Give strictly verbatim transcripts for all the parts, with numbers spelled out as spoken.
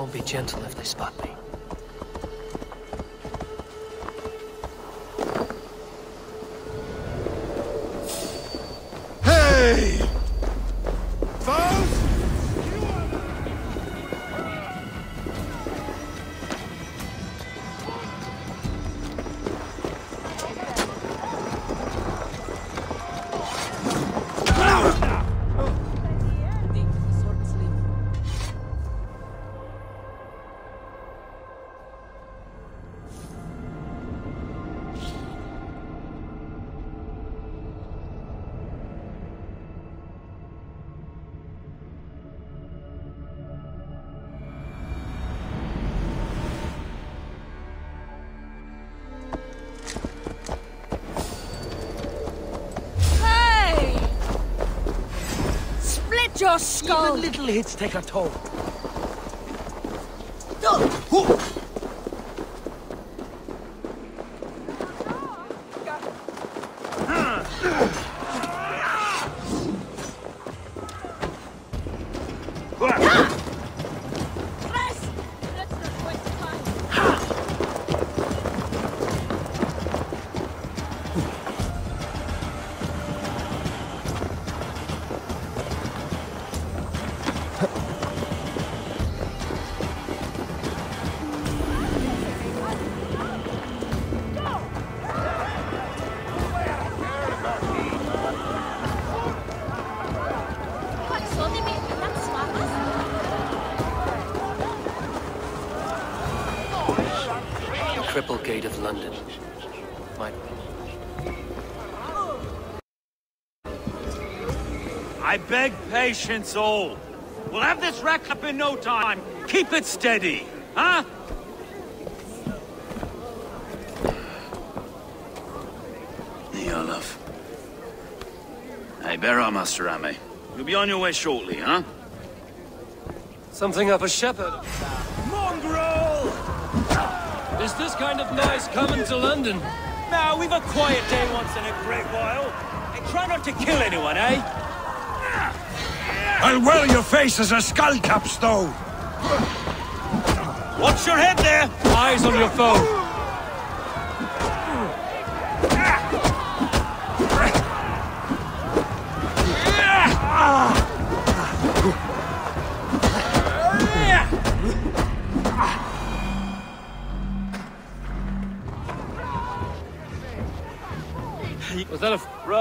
won't be gentle if they spot me. Hey! Foes? Your skull. Even little hits take a toll. Of London. My... I beg patience all. We'll have this rack up in no time. Keep it steady, huh? The Olaf. Hey, bear arm, Master Rame. You'll be on your way shortly, huh? Something up a shepherd. Is this kind of nice coming to London? Now we've a quiet day once in a great while. And try not to kill anyone, eh? I'll wear your face as a skullcap stone. Watch your head there! Eyes on your foe.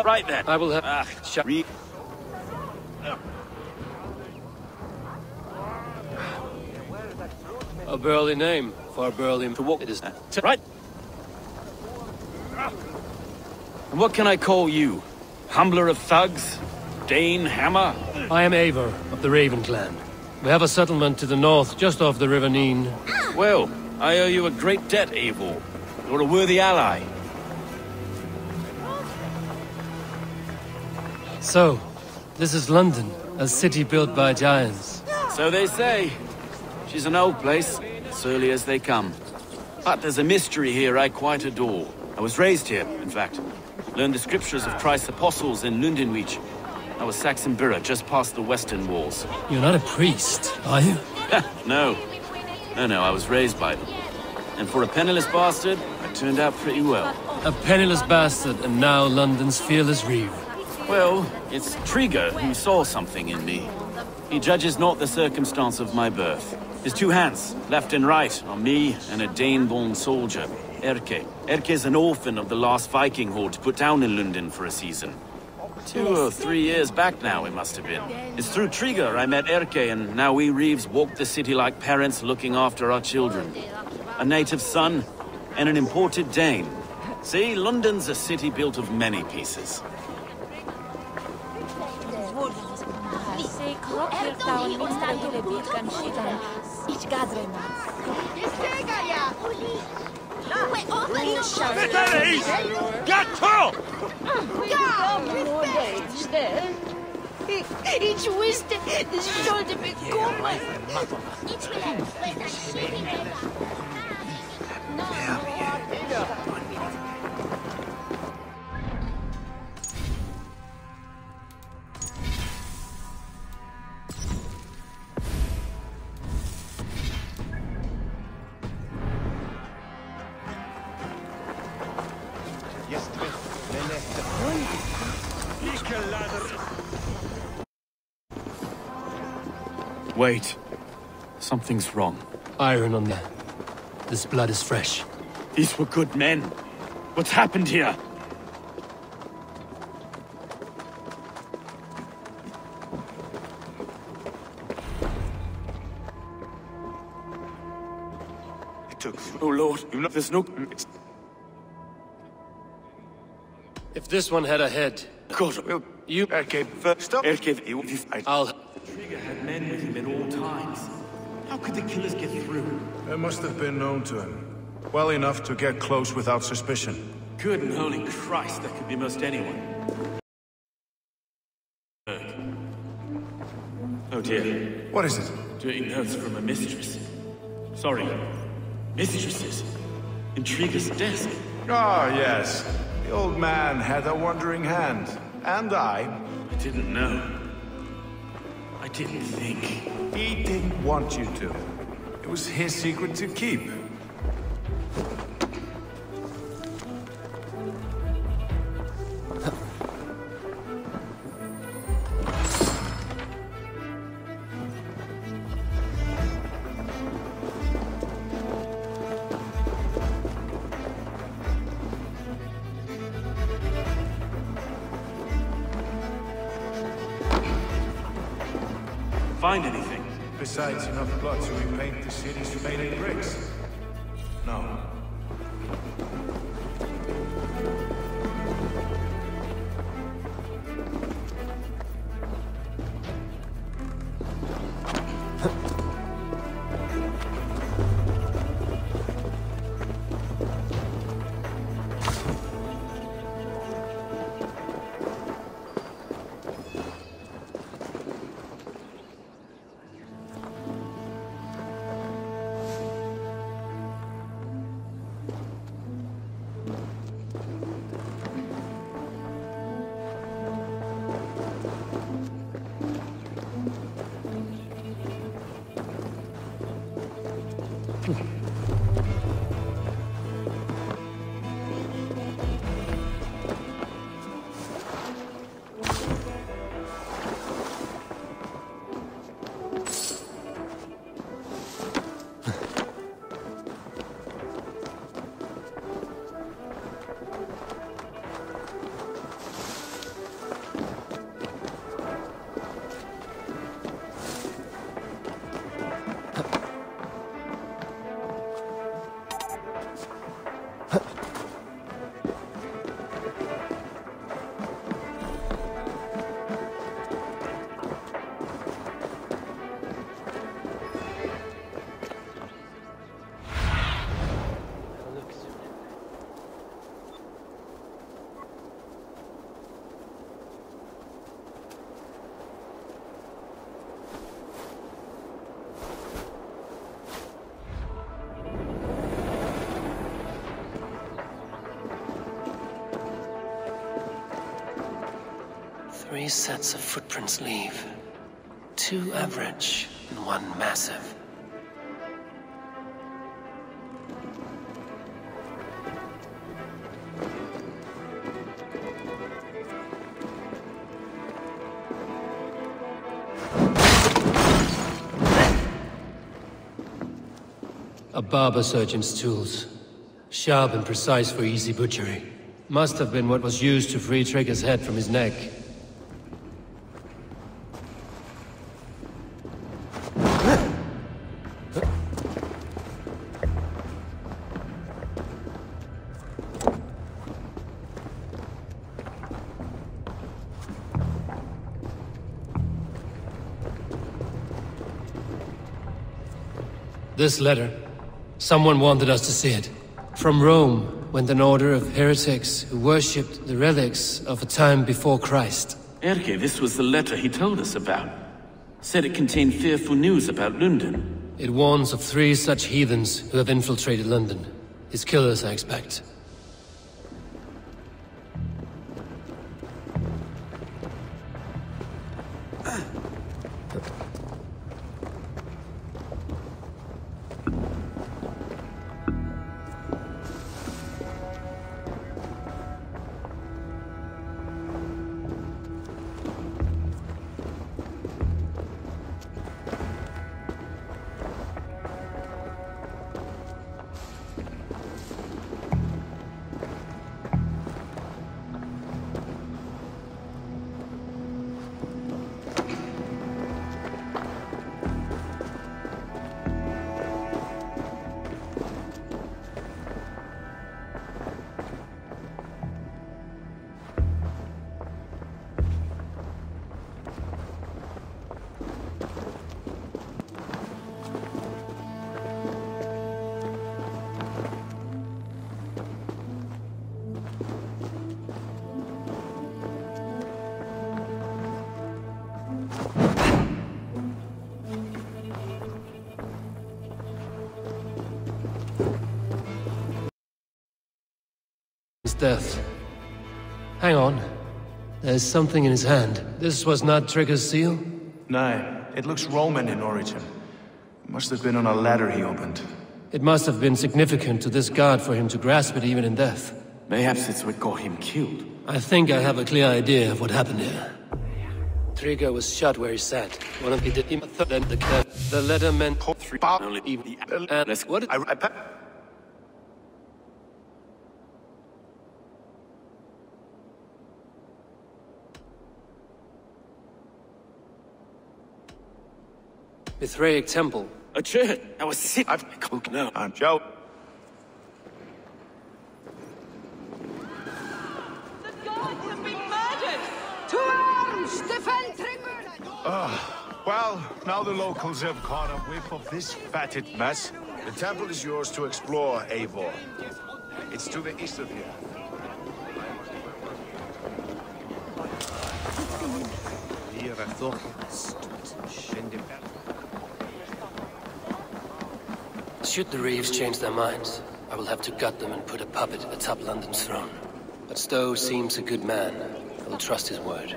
Right then, I will have uh, sh re a burly name for Berlin to walk. It is that right? And what can I call you? Humbler of thugs, Dane Hammer. I am Eivor of the Raven clan. We have a settlement to the north, just off the River Nene. Well, I owe you a great debt, Eivor. You're a worthy ally. So, this is London, a city built by giants. So they say. She's an old place, surly as they come. But there's a mystery here I quite adore. I was raised here, in fact. Learned the scriptures of Christ's apostles in Lundenwic. I was Saxon Borough, just past the western walls. You're not a priest, are you? No. No, no, I was raised by them. And for a penniless bastard, I turned out pretty well. A penniless bastard, and now London's fearless reeve. Well, it's Trigger who saw something in me. He judges not the circumstance of my birth. His two hands, left and right, are me and a Dane-born soldier, Erke. Erke's an orphan of the last Viking horde put down in London for a season. Two or three years back now, it must have been. It's through Trigger I met Erke, and now we Reeves walk the city like parents looking after our children. A native son and an imported Dane. See, London's a city built of many pieces. It's Wait. Something's wrong. Iron on there. This blood is fresh. These were good men. What's happened here? It took... Oh Lord, you know there's no... It's... If this one had a head... God, will you... Erke, first up... Erke, you... I'll... Trigger had men with him at all times. How could the killers get through? They must have been known to him. Well enough to get close without suspicion. Good and holy Christ, that could be most anyone. Oh dear. What is it? Dirty notes from a mistress. Sorry. Mistresses. In Trigger's desk. Ah, yes. The old man had a wandering hand. And I. I didn't know. I didn't think. He didn't want you to. It was his secret to keep. Find anything. Besides enough blood to repaint the city's faded bricks. No. Three sets of footprints leave. Two average and one massive. A barber surgeon's tools. Sharp and precise for easy butchery. Must have been what was used to free Trigger's head from his neck. This letter. Someone wanted us to see it. From Rome went an order of heretics who worshipped the relics of a time before Christ. Erke, this was the letter he told us about. Said it contained fearful news about London. It warns of three such heathens who have infiltrated London. His killers, I expect. death. Hang on. There's something in his hand. This was not Trigger's seal? No. It looks Roman in origin. Must have been on a ladder he opened. It must have been significant to this god for him to grasp it even in death. Mayhaps it's what got him killed. I think I have a clear idea of what happened here. Trigger was shot where he sat. One of the did then the the letter meant three only even the what I Mithraic temple. A church. I was sick. I've cooked now. I'm Joe. The gods have been murdered. To arms, defend Trigger. Oh, well, now the locals have caught a whiff of this fatted mess. The temple is yours to explore, Eivor. It's to the east of here. Here I thought should the Reeves change their minds, I will have to gut them and put a puppet atop London's throne. But Stowe seems a good man. I will trust his word.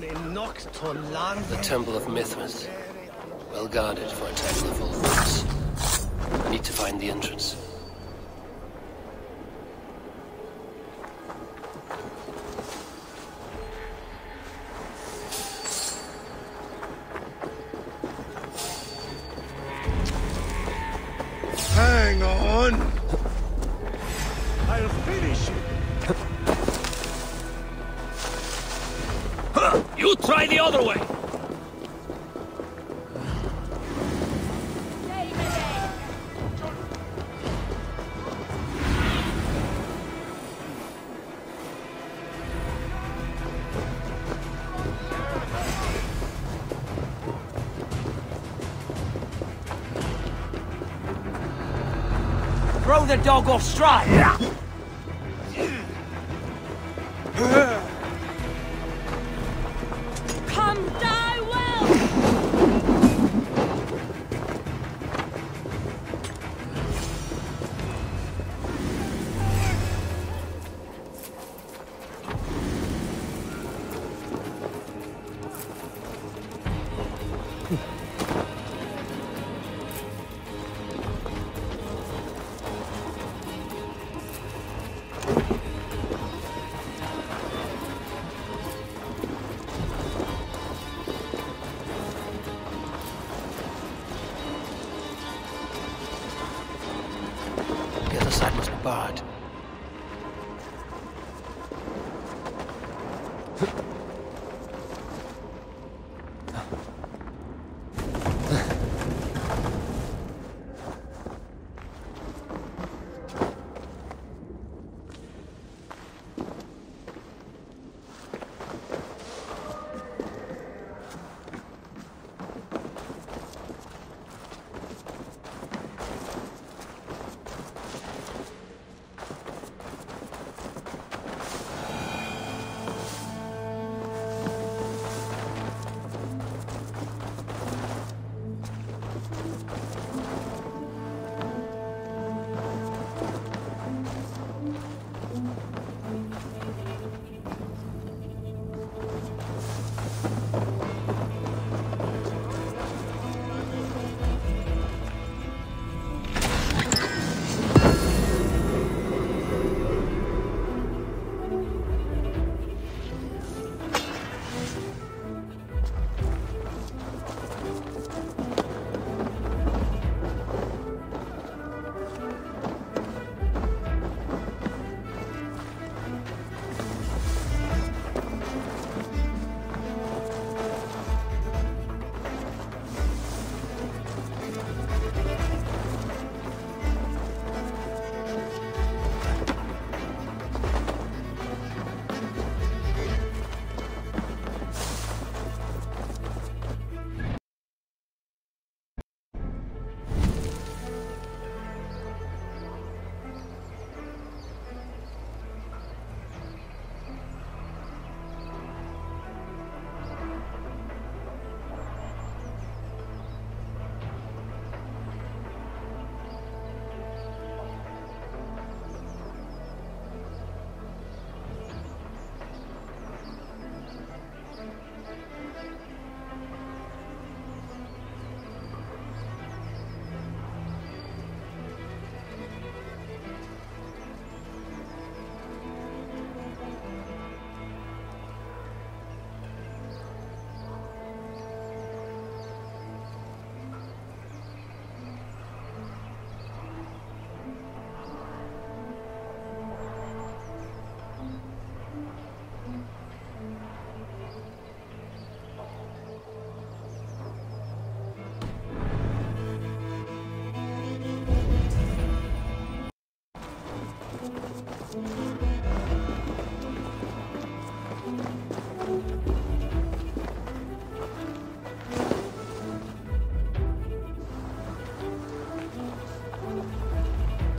The Temple of Mithras. Well guarded for a temple of all force. I need to find the entrance. Hang on! I'll finish it! Huh, you try the other way! Throw the dog off stride! Yeah. Come die well! Barred.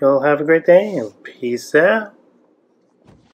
Y'all have a great day and peace out.